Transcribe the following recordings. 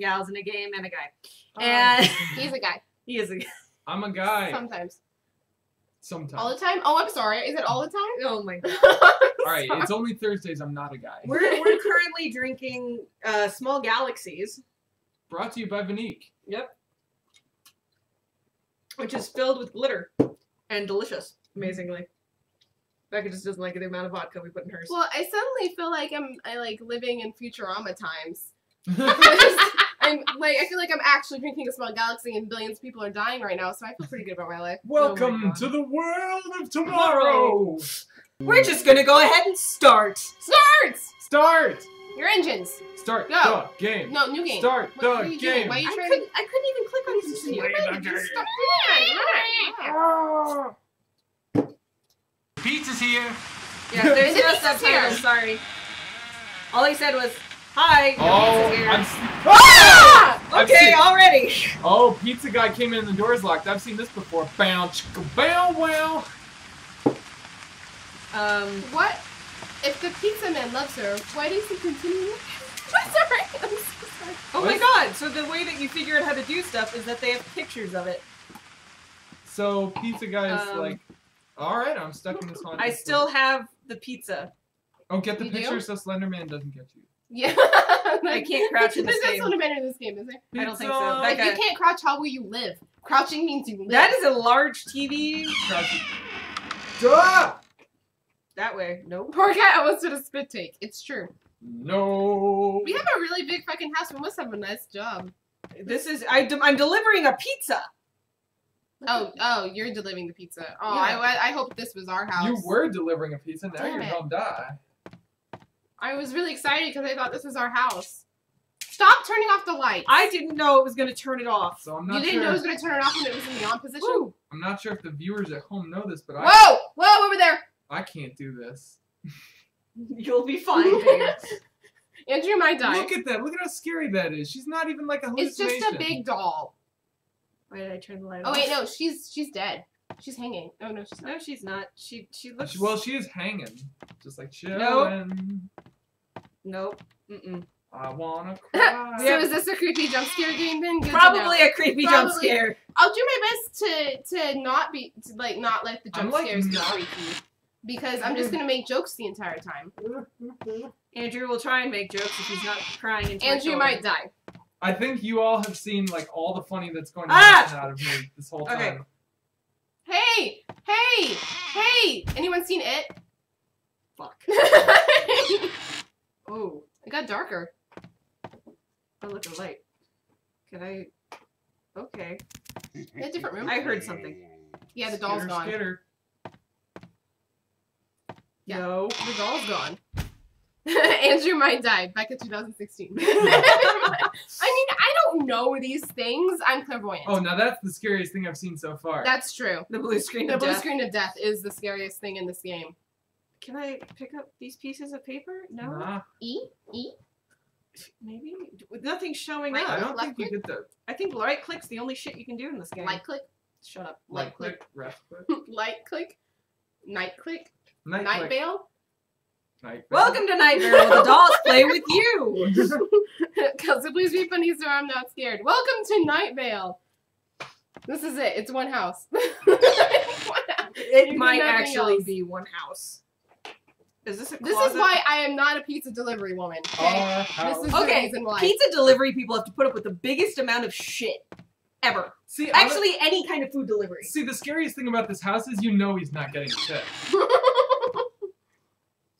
and gals in a game and a guy. And he's a guy. He is a guy. I'm a guy. Sometimes. Sometimes. All the time? Oh, I'm sorry. Is it all the time? Oh my God. All right. Sorry. It's only Thursdays. I'm not a guy. We're currently drinking Small Galaxies. Brought to you by Vinique. Yep. Which is filled with glitter and delicious, amazingly. Becca just doesn't like the amount of vodka we put in hers. Well, I suddenly feel like I'm like living in Futurama times. I feel like I'm actually drinking a Small Galaxy and billions of people are dying right now, so I feel pretty good about my life. Welcome to the world of tomorrow! We're just gonna go ahead and start! Start! Your engines! Start the game! No, new game. Start the game! Why are you trying to... I couldn't even click on this. Pizza's here! Yeah, there's no subtitles, sorry. All he said was, hi, pizza's here. Okay, already. Oh, pizza guy came in and the door's locked. I've seen this before. Bow, chicka, bow, wow. What? If the pizza man loves her, why does he continue? I'm sorry. I'm so sorry. Oh my God. So the way that you figure out how to do stuff is that they have pictures of it. So pizza guy is like, all right, I'm stuck in this haunted place. I still have the pizza. Oh, get the picture so Slenderman doesn't get you. Yeah. I can't crouch in this game. There's no Slenderman in this game, is there? Pizza. I don't think so. If you can't crouch, how will you live? Crouching means you live. That is a large TV. Crouching. Duh! That way. Nope. Poor guy almost did a spit take. It's true. No. We have a really big fucking house. We must have a nice job. This is... I'm delivering a pizza. Oh, you're delivering the pizza. Oh, yeah. I hope this was our house. You were delivering a pizza. Now you're gonna die. I was really excited because I thought this was our house. Stop turning off the light. I didn't know it was going to turn it off. So I'm not sure. You didn't know it was going to turn it off when it was in the on position? Woo. I'm not sure if the viewers at home know this, but I... Whoa! Whoa, over there! I can't do this. You'll be fine, babe. Andrew might die. Look at that. Look at how scary that is. She's not even like a hallucination. It's just a big doll. Why did I turn the light off? Oh, wait, no. She's dead. She's hanging. Oh, no, she's not. No, she's not. She looks... Well, she is hanging. Just like chillin'. Nope. Mm-mm. I wanna cry. So is this a creepy jump scare game then? Good Probably a creepy jump scare. I'll do my best to not be not let the jump scares be creepy. Because I'm just gonna make jokes the entire time. Andrew will try and make jokes if he's not crying into Andrew might die. I think you all have seen like all the funny that's going to happen out of me this whole time. Okay. Hey! Hey! Hey! Anyone seen it? Fuck. Oh, it got darker. Oh, look, a light. Can I... Okay. In a different room? I heard something. Yeah, the doll's gone. Skitter. Yeah. No, the doll's gone. Andrew might die. Back in 2016. I mean, I don't know these things. I'm clairvoyant. Oh, now that's the scariest thing I've seen so far. That's true. The blue screen of death. The blue screen of death is the scariest thing in this game. Can I pick up these pieces of paper? No. Nah. E? Maybe? Nothing's showing up. I don't think you get the... I think right click's the only shit you can do in this game. Light click? Shut up. Light click. Left click. Light click. Night click. Night Vale. Night Vale. Welcome to Night Vale. The dolls play with you. So please be funny so I'm not scared. Welcome to Night Vale. This is it. It's one house. It might actually be one house. Is this a closet? This is why I am not a pizza delivery woman. Okay, this is the reason why. Pizza delivery people have to put up with the biggest amount of shit ever. See, actually, any kind of food delivery. See, the scariest thing about this house is you know he's not getting shit. Is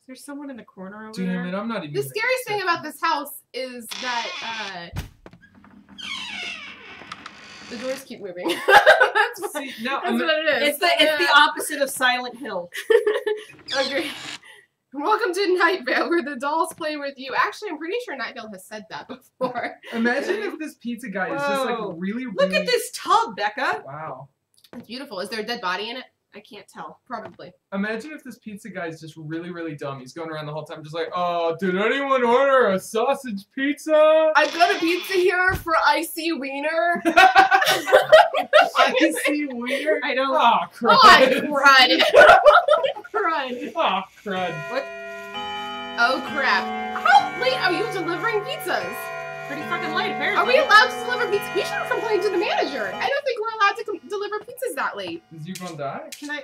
there someone in the corner over there? Damn it, I'm not even. The scariest thing about this house is that the doors keep moving. That's what it is. It's the opposite of Silent Hill. Agree. Welcome to Night Vale, where the dolls play with you. Actually, I'm pretty sure Night Vale has said that before. Imagine if this pizza guy is just like really, really... Look at this tub, Becca! Wow. It's beautiful. Is there a dead body in it? I can't tell. Probably. Imagine if this pizza guy is just really, really dumb. He's going around the whole time just like, oh, did anyone order a sausage pizza? I've got a pizza here for Icy Wiener. Icy Wiener? I don't... Oh, crud. Oh, crud. Crud. Oh, crud. What? Oh, crap. How late are you delivering pizzas? pretty fucking late, apparently. Are we allowed to deliver pizzas? We should have complained to the manager. I don't think we're allowed to deliver pizzas that late. Is you gonna die? Can I...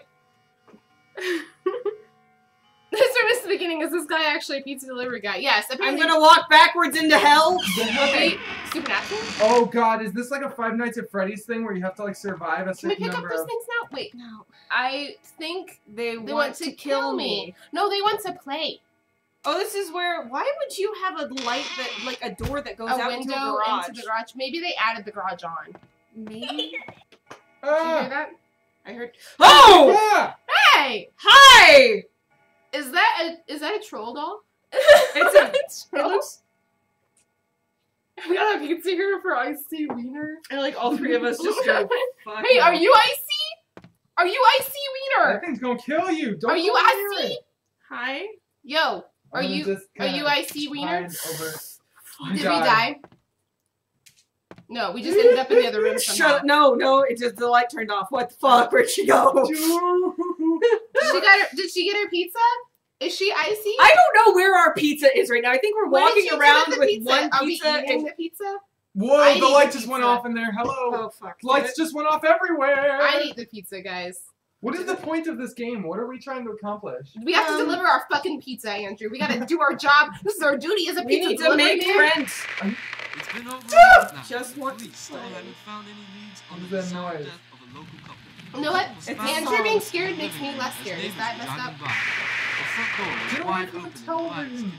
Let's start at the beginning. Is this guy actually a pizza delivery guy? Yes. I'm gonna walk backwards into hell? Okay. Supernatural? Oh god, is this like a Five Nights at Freddy's thing where you have to like survive a certain number of... Can we pick up those things now? Wait, no. I think they want to kill me. No, they want to play. Oh, this is where... Why would you have a light that... Like a door that goes out into the garage? Into the garage. Maybe they added the garage on. Maybe? Did you hear that? I heard... Oh! Yeah. Hey! Hi! Is that a troll doll? It's a troll. It looks... I don't know if you can see her for Icy Wiener. And like all three of us just go, fuck. Hey, are you Icy? Are you Icy Wiener? That thing's gonna kill you. Don't are you Icy? It. Hi. Yo, are you Icy Wiener? Did we die? No, we just ended up in the other room somehow. Shut up. No, it just, the light turned off. What the fuck? Where'd she go? Did she get her pizza? Is she icy? I don't know where our pizza is right now. I think we're walking around with one pizza. Are we eating the pizza? Whoa, the light just went off in there. Hello. Oh, fuck. Lights just went off everywhere. I ate the pizza, guys. What is the point of this game? What are we trying to accomplish? We have to deliver our fucking pizza, Andrew. We gotta do our job. This is our duty as a pizza delivery man. We need to make friends. It's been over now. Just want to stay. What is that noise? You know what? Andrew being scared makes me less scared. Is that messed up? Get away from the television.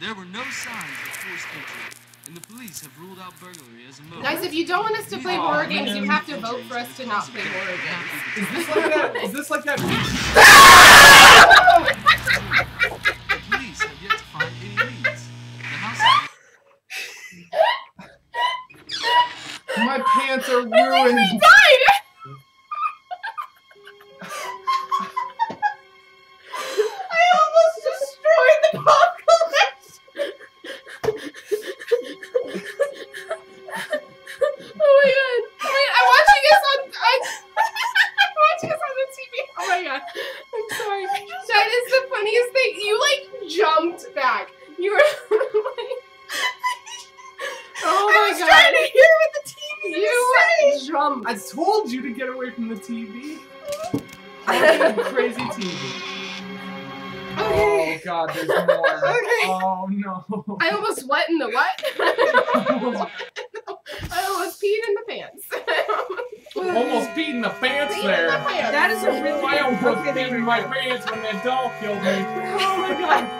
There were no signs of forced entry, and the police have ruled out burglary as a murder. Guys, if you don't want us to play horror games, you have to vote for us to not play horror games. Is this like that? Is this like that? The police have yet to find any leads. The house. My pants are ruined. We died. I almost destroyed the pop collection. Oh my god! Wait, I'm watching us on the TV. Oh my god! I'm sorry. That is the funniest thing. You like jumped back. You were like. Oh my god! I was trying to hear what the TV. You jumped. I told you to get away from the TV. Crazy TV. Okay. Oh god, there's more. Okay. Oh no. I almost wet in the what? I almost peed in the pants. Almost peed in the pants there. That is a really. I almost peed in my pants when that doll killed me. Oh my god.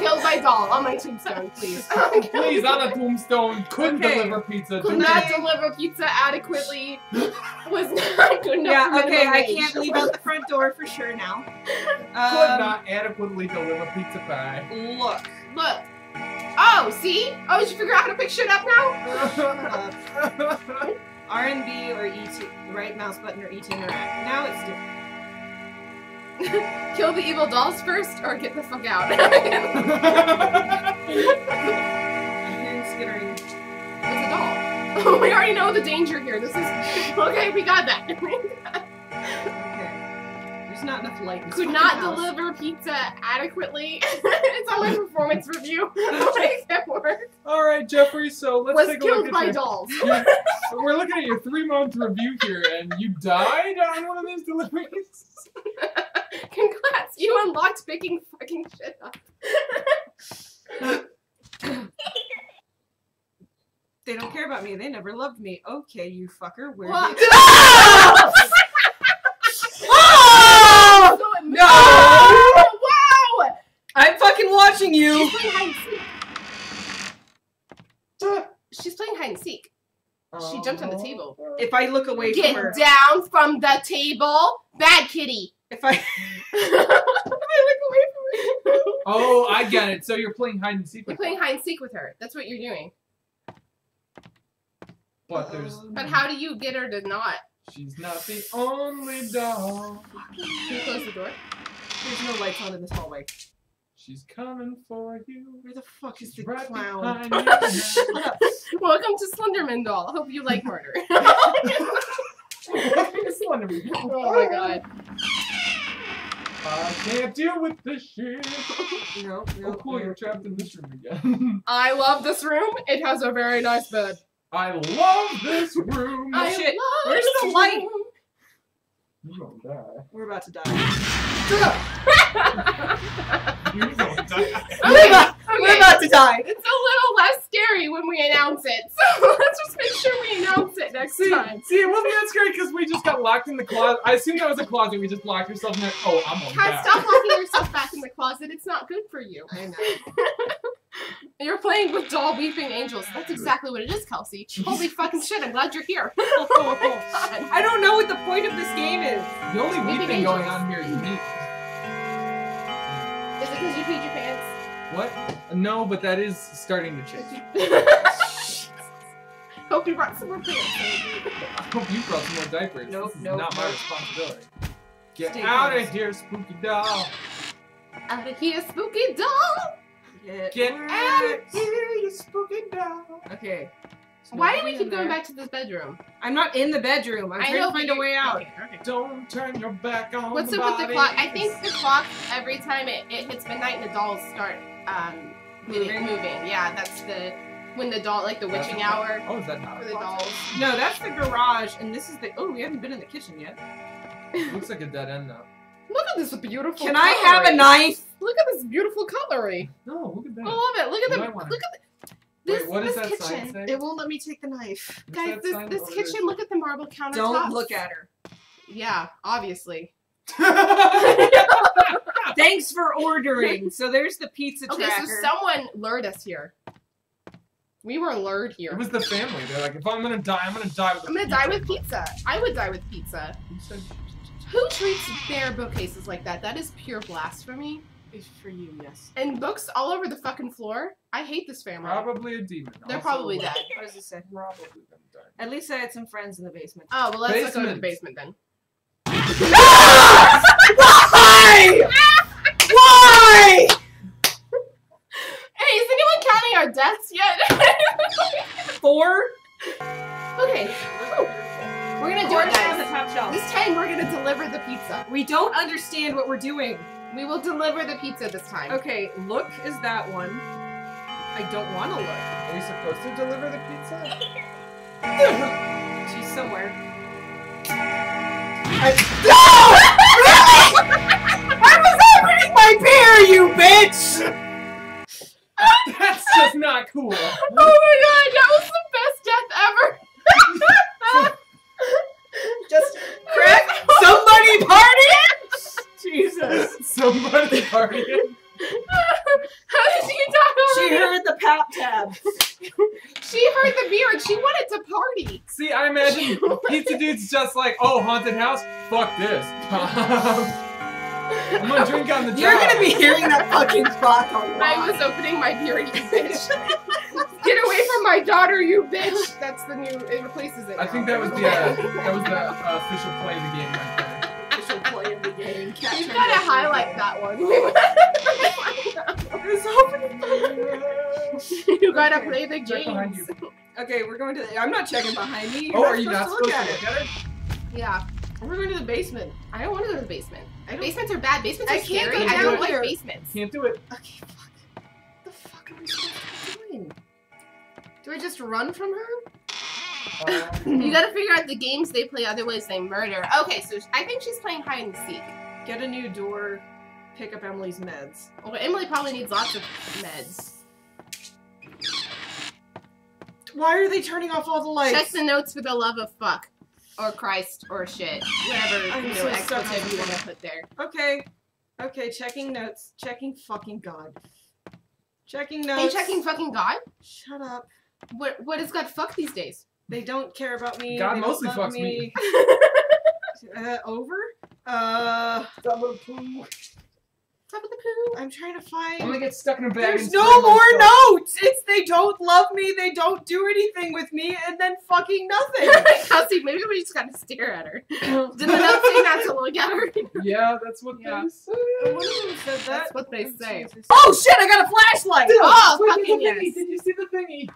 Killed by doll on my tombstone, please. Please, on a tombstone. Couldn't deliver pizza. Could not deliver pizza adequately. Was not good enough. Yeah. Okay. I can't leave out the front door for sure now. Could not adequately deliver pizza pie. Look. Oh, see? Oh, did you figure out how to pick shit up now? Shut up. R&B or E2, right mouse button or E2 interact. Now it's different. Kill the evil dolls first or get the fuck out. I'm hearing skittering. It's a doll. We already know the danger here. This is... Okay, we got that. Okay. There's not enough light. Could not deliver pizza adequately. It's on my performance review. Alright, Jeffrey, so let's take a look at... Was killed by dolls. We're looking at your 3-month review here, and you died on one of those deliveries? Congrats, you unlocked picking fucking shit up. They don't care about me, they never loved me. Okay, you fucker, where are you? Oh! No! Wow! I'm fucking watching you! She's playing hide and seek. She jumped on the table. If I look away from her. Get down from the table. Bad kitty. If I look away from her. Oh, I get it. So you're playing hide and seek with her. You're playing hide and seek with her. That's what you're doing. But there's... But how do you get her to not? She's not the only doll. Can you close the door? There's no lights on in this hallway. She's coming for you. Where the fuck is the clown? Welcome to Slenderman doll. Hope you like murder. Welcome to Slenderman. Oh my god. I can't deal with this shit. No, cool, you're trapped in this room again. I love this room. It has a very nice bed. I love this room. I shit. Where's the light? You're gonna die. We're about to die. You're gonna die. We're about to die. It's a little less scary when we announce it, so let's just make sure we announce it next time. See, it wasn't that scary because we just got locked in the closet. I assume that was a closet. We just locked ourselves in there. Oh, I'm on that. Stop locking yourself back in the closet. It's not good for you. I know. You're playing with doll weeping angels. That's exactly what it is, Kelsey. Holy fucking shit, I'm glad you're here. Oh, I don't know what the point of this game is. The only weeping going on here is me. Is it because you peed your pants? What? No, but that is starting to change. Hope you brought some more pants. I hope you brought some more diapers. Nope, this is not my responsibility. Get out of here, spooky doll. Out of here, spooky doll. Get out of here, you spooky doll. Okay. Why do we keep going back to this bedroom? I'm not in the bedroom. I'm trying to find a way out. Okay. Don't turn your back on the body. What's up with the clock? I think the clock, every time it hits midnight and the dolls start moving. Yeah, that's when the doll, like the witching hour. Oh, is that not the dolls? No, that's the garage, and this is the, oh, we haven't been in the kitchen yet. Looks like a dead end though. Look at this beautiful coloring. Can I have a knife? Look at this beautiful coloring. No, look at that. I love it. Look at the, look at the. This, wait, what is that kitchen sign? It won't let me take the knife. What's guys, this kitchen, look at the marble countertops. Don't look at her. Yeah, obviously. Thanks for ordering. So there's the pizza tracker. Okay, so someone lured us here. We were lured here. It was the family. They're like, if I'm going to die, I'm going to die with pizza. I'm going to die with pizza. I would die with pizza. Who treats their bookcases like that? That is pure blasphemy. It's for you, yes. And books all over the fucking floor. I hate this family. Probably a demon. They're also probably dead. What does it say? Probably them dead. At least I had some friends in the basement. Oh, well, let's go to the basement then. Ah! Why? Why? Hey, is anyone counting our deaths yet? 4? Okay. We're gonna do it, guys. This time we're gonna deliver the pizza. We don't understand what we're doing. We will deliver the pizza this time. Okay, look is that one. I don't want to look. Are we supposed to deliver the pizza? She's somewhere. No! Really? I was opening my beer, you bitch! That's just not cool. Oh my god, that was the best death ever! Just crack somebody party! Jesus. Somebody partying. How did you die? She heard the pap tab. She heard the beer and she wanted to party. See, I imagine pizza dude's just like, oh, haunted house? Fuck this. I'm gonna drink on the job. You're gonna be hearing that fucking fuck a lot. I was opening my beer, you bitch. Get away from my daughter, you bitch. That's the new, it replaces it now. I think that was the official play of the game right there. You've got to highlight that one. You got to play the game. Okay, we're going to the, I'm not checking behind me. Oh, are you not supposed to look at it? Yeah. We're going to the basement. I don't want to go to the basement. Basements are bad. Basements are scary. I don't like basements. Can't do it. Okay, fuck. What the fuck are we supposed to be doing? Do I just run from her? You gotta figure out the games they play, otherwise they murder. Okay, so I think she's playing hide and seek. Get a new door, pick up Emily's meds. Well, Emily probably needs lots of meds. Why are they turning off all the lights? Check the notes for the love of fuck. Or Christ, or shit. Whatever, expletive you want to put there. Okay. Okay, checking notes. Checking fucking God. Checking notes. Hey, checking fucking God? Shut up. What is God fuck these days? They don't care about me. God mostly fucks me. Over? Top of the poo. Top of the poo. I'm trying to find. I'm gonna get stuck in a bag. There's no more notes. It's they don't love me. They don't do anything with me, and then fucking nothing. Kelsey, maybe we just gotta stare at her. Did the notes say not to look at her? Yeah, that's what they said. I wonder who said that. That's what they say. Oh shit! I got a flashlight. Dude, oh fucking yes. Did you see the thingy?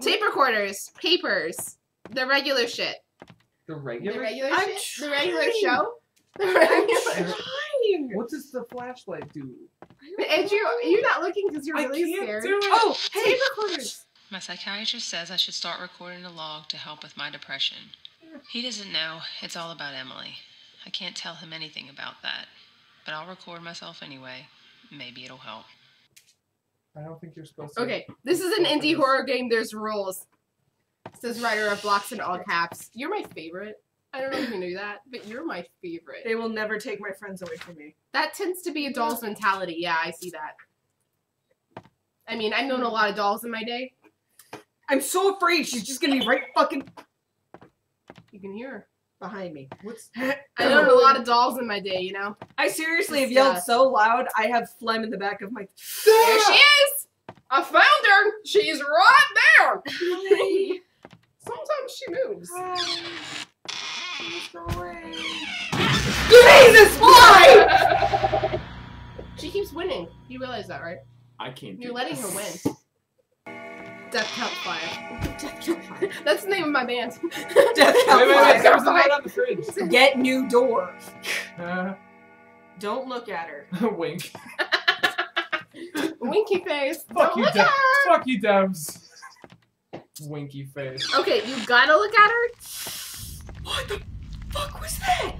Tape recorders, papers, the regular shit. The regular shit? The regular show? The regular shit. doing? What does the flashlight do? Andrew, you're not looking because you're really scared. I can't do it. Oh, hey, tape recorders. My psychiatrist says I should start recording a log to help with my depression. He doesn't know. It's all about Emily. I can't tell him anything about that. But I'll record myself anyway. Maybe it'll help. I don't think you're supposed to. Okay, this is an indie horror game. There's rules. It says Ryder of Blocks in all caps. You're my favorite. I don't know if you knew that, but you're my favorite. They will never take my friends away from me. That tends to be a doll's mentality. Yeah, I see that. I mean, I've known a lot of dolls in my day. I'm so afraid she's just gonna be right fucking... You can hear her behind me. What's? I known a lot of dolls in my day, you know? I seriously have yelled so loud, I have phlegm in the back of my... There she is! I found her! She's right there! Sometimes she moves. Jesus, why? She keeps winning. You realize that, right? I can't. You're letting her win. Death Count 5. Death Count 5. That's the name of my band. Death Count 5. There's a light on the fridge. Get new door. Don't look at her. Wink. Winky face. Fuck you, Debs. Fuck you, Debs. Winky face. Okay, you gotta look at her. What the fuck was that?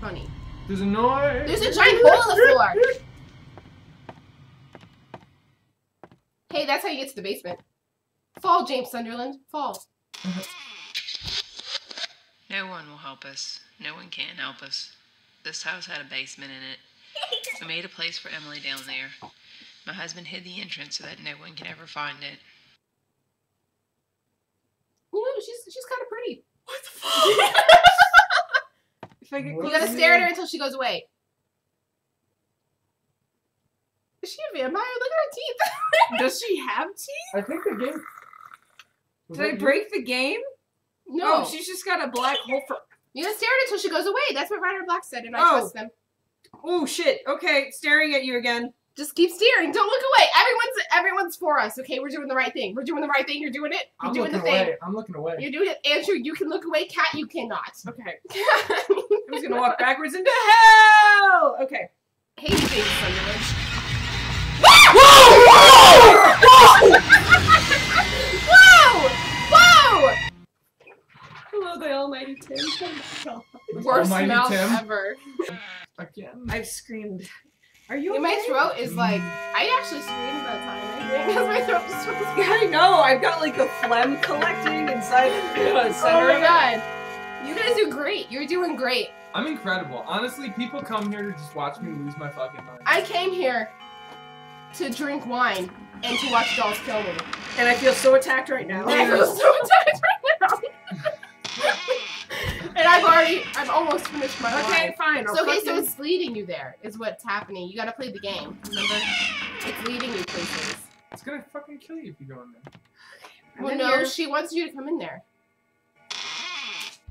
Bunny. There's a noise. There's a giant hole in the floor. Hey, that's how you get to the basement. Fall, James Sunderland. Fall. No one will help us. No one can help us. This house had a basement in it. We made a place for Emily down there. My husband hid the entrance so that no one can ever find it. You know, she's kind of pretty. What the fuck? If I get close, you gotta stare at her until she goes away. Is she a vampire? Look at her teeth. Does she have teeth? I think the game. Did I break the game? No. Oh, she's just got a black hole for. You gotta stare at her until she goes away. That's what Ryder Block said, and I trust them. Oh shit. Okay, staring at you again. Just keep steering. Don't look away. Everyone's for us. Okay, we're doing the right thing. We're doing the right thing. You're doing it. You're doing the thing. I'm looking away. You're doing it, Andrew. You can look away. Cat, you cannot. Okay. I'm just gonna walk backwards into hell. Okay. Hey, James Sunderland. Whoa! Whoa! Whoa! Whoa! Hello, the Almighty Tim. Worst mouth ever. Again. I've screamed. Are you okay? My throat is like, I actually screamed that time, I think, because my throat just was... Yeah, I know, I've got like the phlegm collecting inside the center. Oh my god. You guys do great, you're doing great. I'm incredible. Honestly, people come here to just watch me lose my fucking mind. I came here to drink wine and to watch dolls kill me. And I feel so attacked right now. I feel so attacked right now. And I've almost finished my life. Okay, fine. So it's leading you there, is what's happening. You gotta play the game. Remember? It's leading you places. It's gonna fucking kill you if you go in there. Well, no, she wants you to come in there.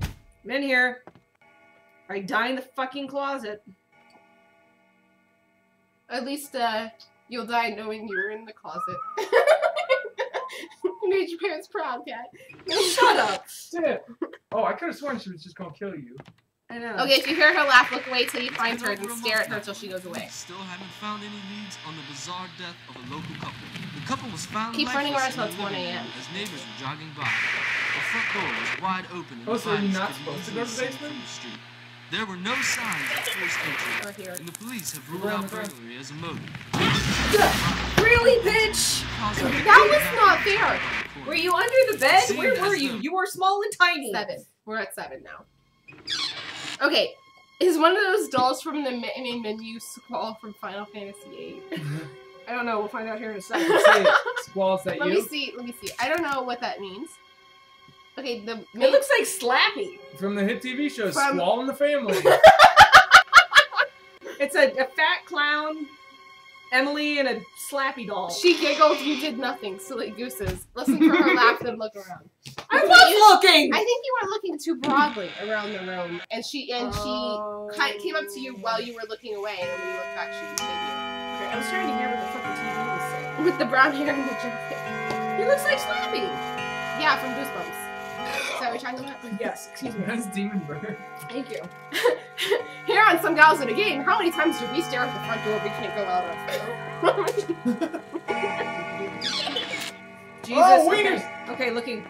I'm in here. I die in the fucking closet. At least, you'll die knowing you were in the closet. You made your parents proud, Cat. Shut up. Shit. Oh, I could have sworn she was just gonna kill you. I know. Okay, if you hear her laugh, look away till you find her and stare at her till she goes away. Still haven't found any leads on the bizarre death of a local couple. The couple was found. Keep running around until it's 1 a.m. As neighbors were jogging by, the front door was wide open. And oh, so you're not supposed to go to the basement? There were no signs of forced entry, and the police have ruled out burglary as a motive. Really, bitch? That was not fair. Were you under the bed? Where were you? You were small and tiny. 7. We're at 7 now. Okay, is one of those dolls from the main menu Squall from Final Fantasy VIII? I don't know. We'll find out here in a second. Squall's that you? Let me see. Let me see. I don't know what that means. Okay, it looks like Slappy. From the hit TV show, Squall and the Family. It's a fat clown, Emily, and a Slappy doll. She giggled, you did nothing, silly gooses. Listen for her laugh, then look around. I was looking! I think you were looking too broadly around the room, and she came up to you while you were looking away, and when you looked back, she was you. Okay, I was trying to hear what the fucking TV was saying. With the brown hair and the jacket. He looks like Slappy! Yeah, from Goosebumps. are we talking about? Yes, excuse me. That's Demon Bird. Thank you. Here on Some Gals in a Game, how many times do we stare at the front door we can't go out of? Jesus. Oh, wieners! Okay, looking.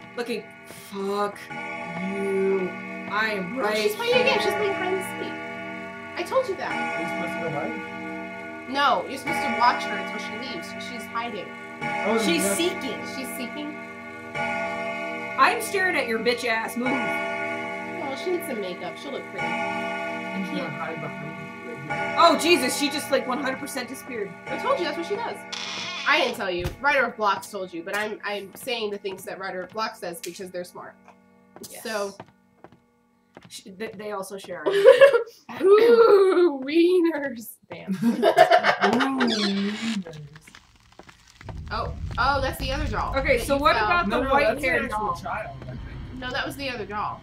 Fuck you. I am right. She's playing a game. She's playing Hide and Seek. I told you that. Are you supposed to go hide? No, you're supposed to watch her until she leaves. She's hiding. Oh, she's seeking. She's seeking. I'm staring at your bitch ass. Move. Well, she needs some makeup. She'll look pretty. And she can't hide behind you. Oh, Jesus. She just, like, 100% disappeared. I told you. That's what she does. I didn't tell you. Ryder of Blocks told you. But I'm saying the things that Ryder of Blocks says because they're smart. Yes. So. They also share. Ooh, wieners. Damn. Ooh, wieners. Oh, that's the other doll. Okay, so what about the white-haired doll? Child, I think. No, that was the other doll.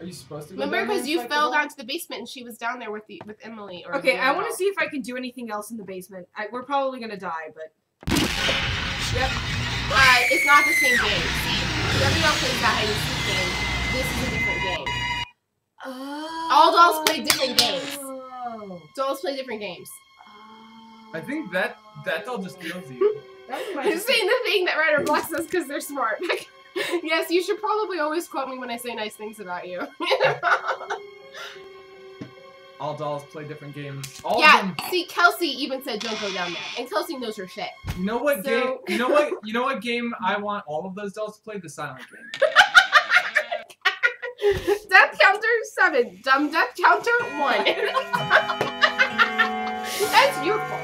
Are you supposed to? Remember, because you fell down to the basement and she was down there with Emily. Or okay, I want to see if I can do anything else in the basement. We're probably gonna die, but. Yep. It's not the same game. See, everyone plays that hide and seek game. This is a different game. Oh. All dolls play different games. Oh. Dolls play different games. I think that doll just kills you. I'm saying the thing that Ryder Blocks us because they're smart. Like, yes, you should probably always quote me when I say nice things about you. All dolls play different games. All of them. See, Kelsey even said don't go down there, and Kelsey knows her shit. You know what game? You know what game I want all of those dolls to play? The Silent Game. Death counter 7. Dumb death counter 1. That's your fault.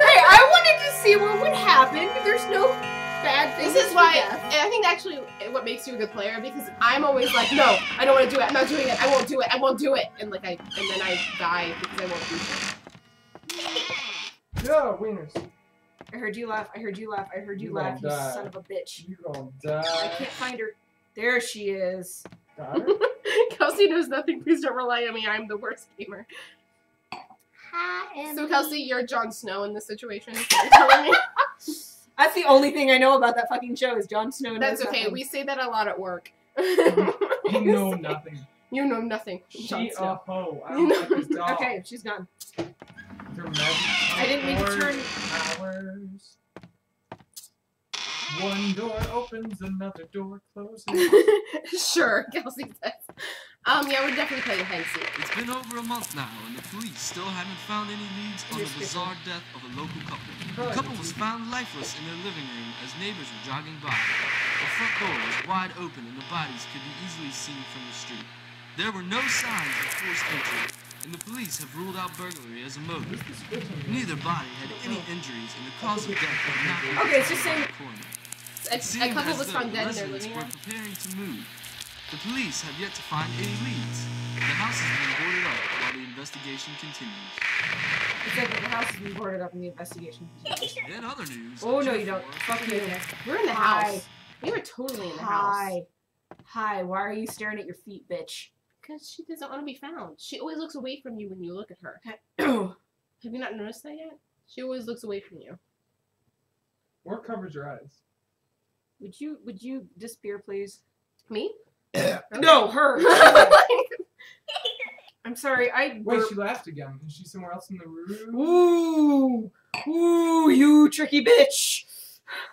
Hey, I wanted to see what would happen. There's no bad things. This is why, and I think actually what makes you a good player, because I'm always like, no, I don't want to do it. I'm not doing it. I won't do it. I won't do it. And like and then I die because I won't do it. No, wieners. I heard you laugh. I heard you laugh. I heard you laugh. You son of a bitch. You gonna die. I can't find her. There she is. Kelsey knows nothing. Please don't rely on me. I'm the worst gamer. So Kelsey, you're Jon Snow in this situation. You're telling me? That's the only thing I know about that fucking show is Jon Snow knows That's okay. Nothing. We say that a lot at work. You know nothing. You know nothing. Jon Snow. Like okay, she's gone. I didn't mean to turn. Hours. One door opens, another door closes. Sure, Kelsey says. Yeah, we're definitely playing hide and seek. It's been over a month now, and the police still haven't found any leads on the bizarre death of a local couple. The couple was found lifeless in their living room as neighbors were jogging by. The front door was wide open, and the bodies could be easily seen from the street. There were no signs of forced entry, and the police have ruled out burglary as a motive. Neither body had any injuries, and the cause of death was not okay, it's just saying. A couple was found dead in their living room. Preparing to move. The police have yet to find any leads. The house has been boarded up while the investigation continues. It said that the house has been boarded up and the investigation continues. In other news... Oh, no, you don't. Fuck you. We're in the house. We were totally in the house. Hi. Why are you staring at your feet, bitch? Because she doesn't want to be found. She always looks away from you when you look at her. Have you not noticed that yet? She always looks away from you. Or covers your eyes. Would you disappear, please? Me? No, her. I'm sorry. Wait, she laughed again. Is she somewhere else in the room? Ooh, you tricky bitch.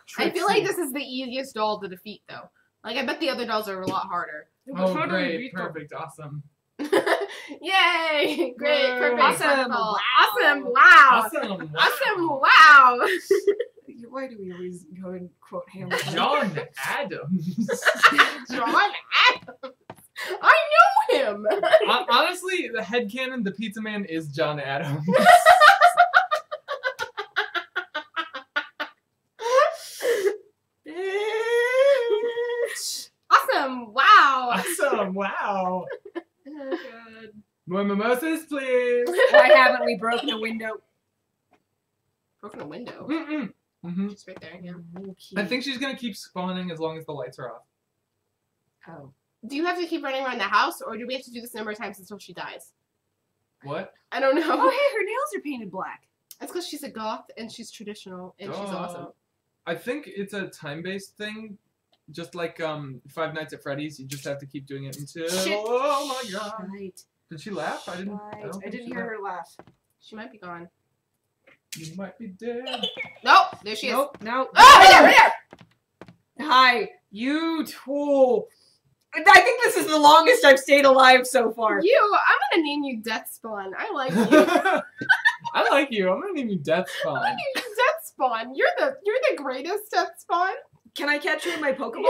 Trixie. I feel like this is the easiest doll to defeat, though. Like, I bet the other dolls are a lot harder. Oh, great, perfect, awesome. Yay! Great, perfect, awesome, wow, awesome, wow, awesome, wow. Why do we always go and quote Hamilton? John Adams. John Adams. I know him. Honestly, the headcanon, the pizza man is John Adams. Bitch. Awesome. Wow. Awesome. Wow. Oh, God. More mimosas, please. Why haven't we broken a window? Broken a window? Mm-mm. Mm-hmm. She's right there, yeah. Okay. I think she's gonna keep spawning as long as the lights are off. Oh. Do you have to keep running around the house, or do we have to do this a number of times until she dies? What? I don't know. Oh, hey, her nails are painted black. That's because she's a goth, and she's traditional, and she's awesome. I think it's a time-based thing, Just like Five Nights at Freddy's, you just have to keep doing it until. Shit. Oh my god! Shite. Did she laugh? I didn't. I didn't hear her laugh. She might be gone. You might be dead. Nope. There she is. No. Oh, right there! Right there! Hi, you tool. I think this is the longest I've stayed alive so far. You, I'm gonna name you Deathspawn. I like you. I like you. I'm gonna name you Deathspawn. I'm gonna name you Deathspawn. You're the greatest Deathspawn. Can I catch you in my Pokeball?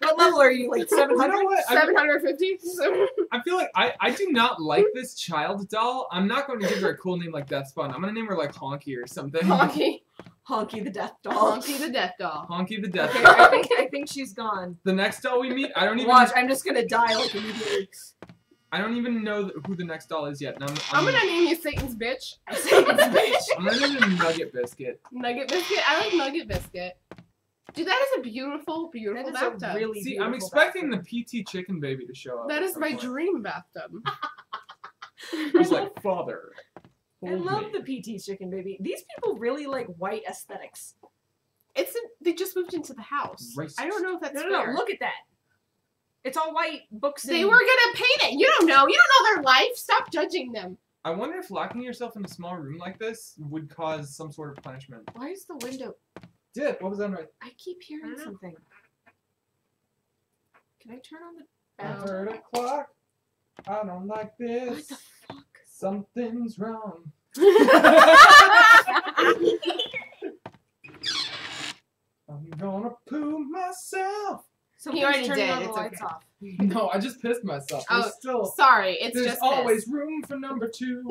What level are you? Like 700? You know what? 750? I feel like I do not like this child doll. I'm not going to give her a cool name like Deathspawn. I'm gonna name her like Honky or something. Honky. Honky the Death Doll. Honky the Death Doll. Honky the Death Doll. Okay, I think she's gone. The next doll we meet, I don't even... Watch, I'm just gonna die like immediately. I don't even know who the next doll is yet. And I'm gonna name you Satan's Bitch. Satan's Bitch. I'm gonna name you Nugget Biscuit. Nugget Biscuit? I like Nugget Biscuit. Dude, that is a beautiful, beautiful bathtub. That is a really beautiful I'm expecting bathtub. The P.T. chicken baby to show up. That is my dream bathtub. He's like, Father... I love the P.T. chicken baby. These people really like white aesthetics. It's they just moved into the house. Racist. I don't know if that's fair. No, look at that. It's all white books. They were gonna paint it. You don't know. You don't know their life. Stop judging them. I wonder if locking yourself in a small room like this would cause some sort of punishment. Why is the window? Dip. What was that? Right? I keep hearing something. Can I turn on the? I heard a clock. I don't like this. What the fuck? Something's wrong. I'm gonna poo myself. He already did. It's okay. Off. No, I just pissed myself. Oh, sorry. It's just always room for number two.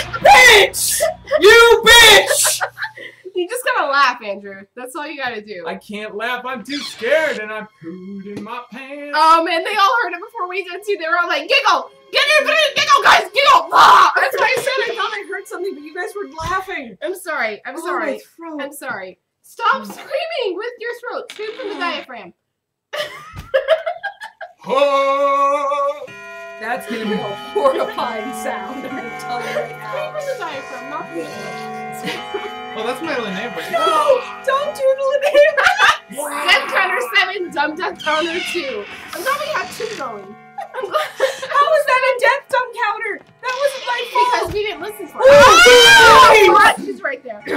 Bitch! You bitch! You just gotta laugh, Andrew. That's all you gotta do. I can't laugh. I'm too scared, and I pooed in my pants. Oh man, they all heard it before we did too. They were all like, giggle. Giggle, guys, giggle! Ah! That's what I said. I thought I heard something, but you guys were laughing. I'm sorry. I'm sorry. My throat. I'm sorry. Stop screaming with your throat. Shoot from the diaphragm. Oh! That's gonna be a horrifying sound. I'm gonna tell you right now. Scream from the diaphragm, not from the throat. Well, that's my little neighbor. No, don't do the neighbor. Wow. Death Counter 7, Dumb Death Counter 2. I'm glad we have 2 going. How was that a death dumb counter? That wasn't my fault. Because we didn't listen to her. Oh, she's right there. We're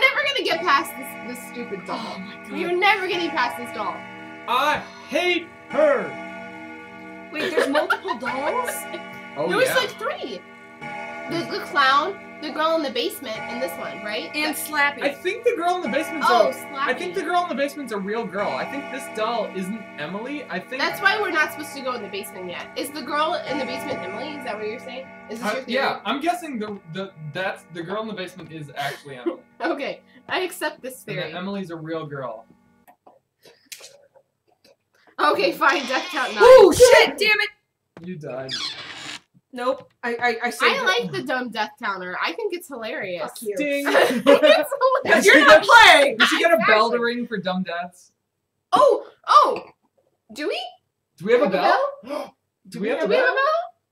never gonna get past this stupid doll. Oh my God. We're never getting past this doll. I hate her. Wait, there's multiple dolls? Oh, no, it's like 3. There's the clown, the girl in the basement, and this one, right? And Slappy. I think the girl in the basement's Slappy. I think the girl in the basement's a real girl. I think this doll isn't Emily. I think that's why we're not supposed to go in the basement yet. Is the girl in the basement Emily? Is that what you're saying? Is this your theory? Yeah, I'm guessing the girl in the basement is actually Emily. Okay, I accept this theory. And that Emily's a real girl. Okay, fine. Death count 9. Oh shit! Damn it! You died. Nope. I like the dumb death counter. I think it's hilarious. Fuck you. Ding. It's hilarious. You're not playing. Did you get a bell to ring for dumb deaths? Oh. Do we? Do we have a bell? Do we have a bell?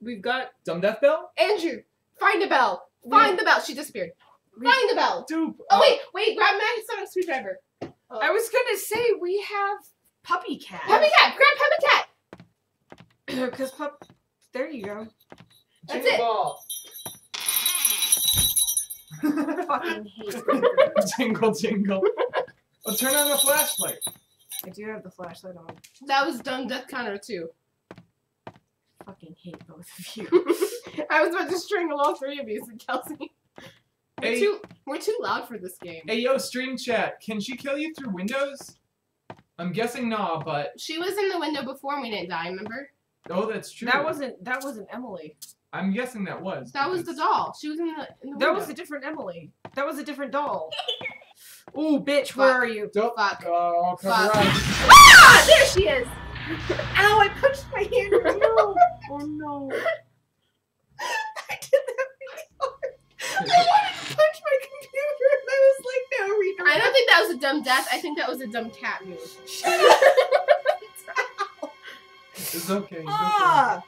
We've got dumb death bell. Andrew, find a bell. Find the bell. She disappeared. Find the bell. Oh wait. Grab my sonic screwdriver. Oh. I was gonna say we have puppy cat. Puppy cat. Grab puppy cat. Because there you go. That's it. Ball. I fucking hate it. Jingle, jingle. Oh, turn on the flashlight. I do have the flashlight on. That was dumb death counter too. I fucking hate both of you. I was about to strangle all 3 of you, Kelsey. We're too loud for this game. Hey, yo, stream chat. Can she kill you through windows? I'm guessing nah, but she was in the window before and we didn't die. Remember? Oh, that's true. That wasn't Emily. I'm guessing that was. That was the doll. She was in the That was a different Emily. That was a different doll. Ooh, bitch, where are you? Don't. Fuck. Oh, come right. Ah! There she is! Ow, I punched my hand. No. Oh, no. I did that really hard. I wanted to punch my computer, and I was like, no, redirect. I don't think that was a dumb death. I think that was a dumb cat move. Shut up. It's okay.